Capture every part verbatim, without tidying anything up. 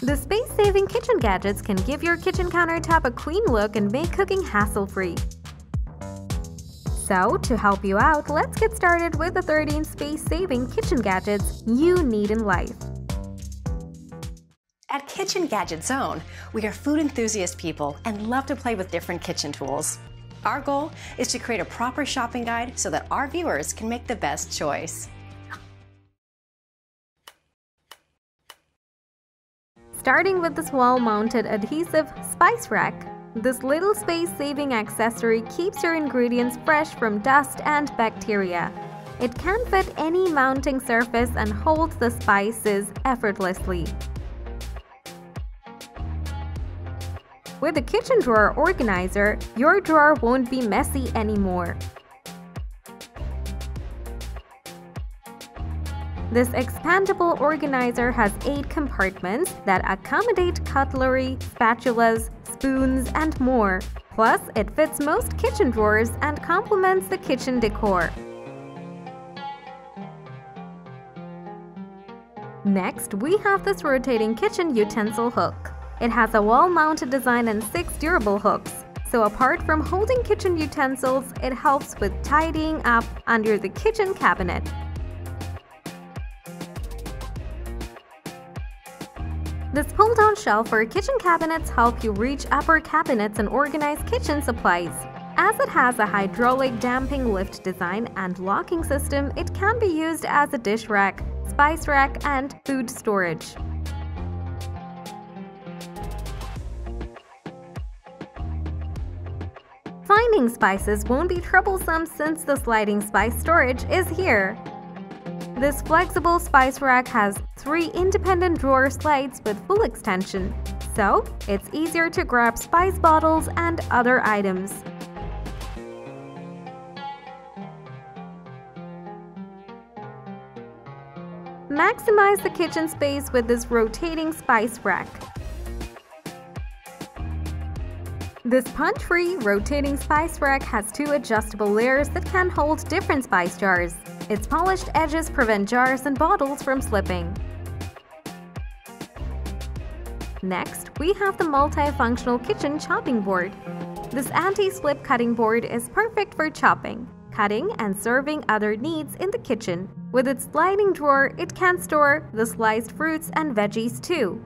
The space-saving kitchen gadgets can give your kitchen countertop a clean look and make cooking hassle-free. So, to help you out, let's get started with the thirteen space-saving kitchen gadgets you need in life. At Kitchen Gadget Zone, we are food enthusiast people and love to play with different kitchen tools. Our goal is to create a proper shopping guide so that our viewers can make the best choice. Starting with this wall-mounted adhesive spice rack. This little space-saving accessory keeps your ingredients fresh from dust and bacteria. It can fit any mounting surface and holds the spices effortlessly. With a kitchen drawer organizer, your drawer won't be messy anymore. This expandable organizer has eight compartments that accommodate cutlery, spatulas, spoons, and more. Plus, it fits most kitchen drawers and complements the kitchen decor. Next, we have this rotating kitchen utensil hook. It has a wall-mounted design and six durable hooks. So apart from holding kitchen utensils, it helps with tidying up under the kitchen cabinet. This pull-down shelf for kitchen cabinets helps you reach upper cabinets and organize kitchen supplies. As it has a hydraulic damping lift design and locking system, it can be used as a dish rack, spice rack, and food storage. Finding spices won't be troublesome since the sliding spice storage is here. This flexible spice rack has three independent drawer slides with full extension, so it's easier to grab spice bottles and other items. Maximize the kitchen space with this rotating spice rack. This punch-free rotating spice rack has two adjustable layers that can hold different spice jars. Its polished edges prevent jars and bottles from slipping. Next, we have the multifunctional kitchen chopping board. This anti-slip cutting board is perfect for chopping, cutting, and serving other needs in the kitchen. With its sliding drawer, it can store the sliced fruits and veggies too.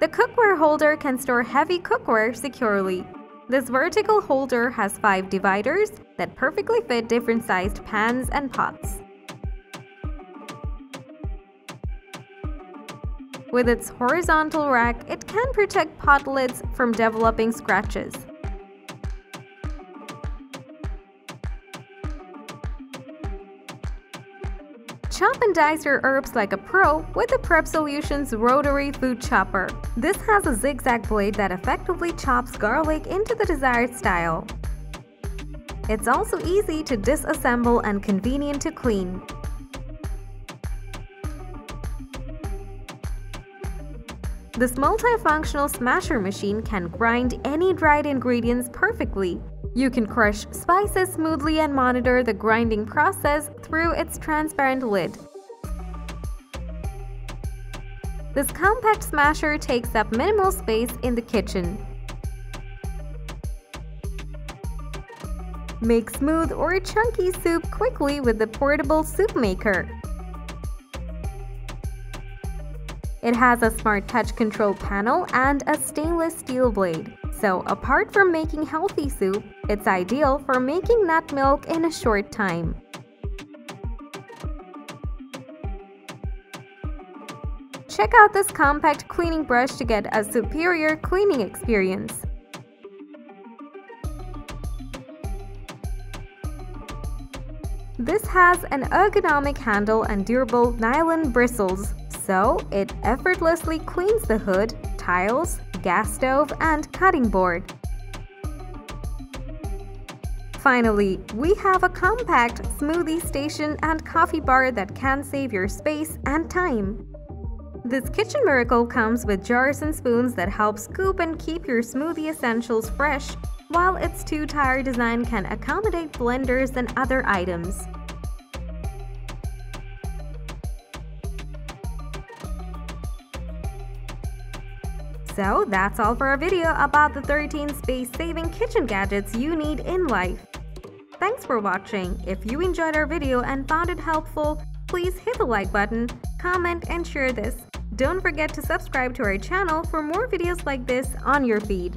The cookware holder can store heavy cookware securely. This vertical holder has five dividers that perfectly fit different sized pans and pots. With its horizontal rack, it can protect pot lids from developing scratches. Chop and dice your herbs like a pro with the Prep Solutions Rotary Food Chopper. This has a zigzag blade that effectively chops garlic into the desired style. It's also easy to disassemble and convenient to clean. This multifunctional smasher machine can grind any dried ingredients perfectly. You can crush spices smoothly and monitor the grinding process through its transparent lid. This compact smasher takes up minimal space in the kitchen. Make smooth or chunky soup quickly with the portable soup maker. It has a smart touch control panel and a stainless steel blade. So apart from making healthy soup, it's ideal for making nut milk in a short time. Check out this compact cleaning brush to get a superior cleaning experience. This has an ergonomic handle and durable nylon bristles, so it effortlessly cleans the hood, tiles, gas stove, and cutting board. Finally, we have a compact smoothie station and coffee bar that can save your space and time. This kitchen miracle comes with jars and spoons that help scoop and keep your smoothie essentials fresh, while its two-tier design can accommodate blenders and other items. So that's all for our video about the thirteen space-saving kitchen gadgets you need in life. Thanks for watching. If you enjoyed our video and found it helpful, please hit the like button, comment and share this. Don't forget to subscribe to our channel for more videos like this on your feed.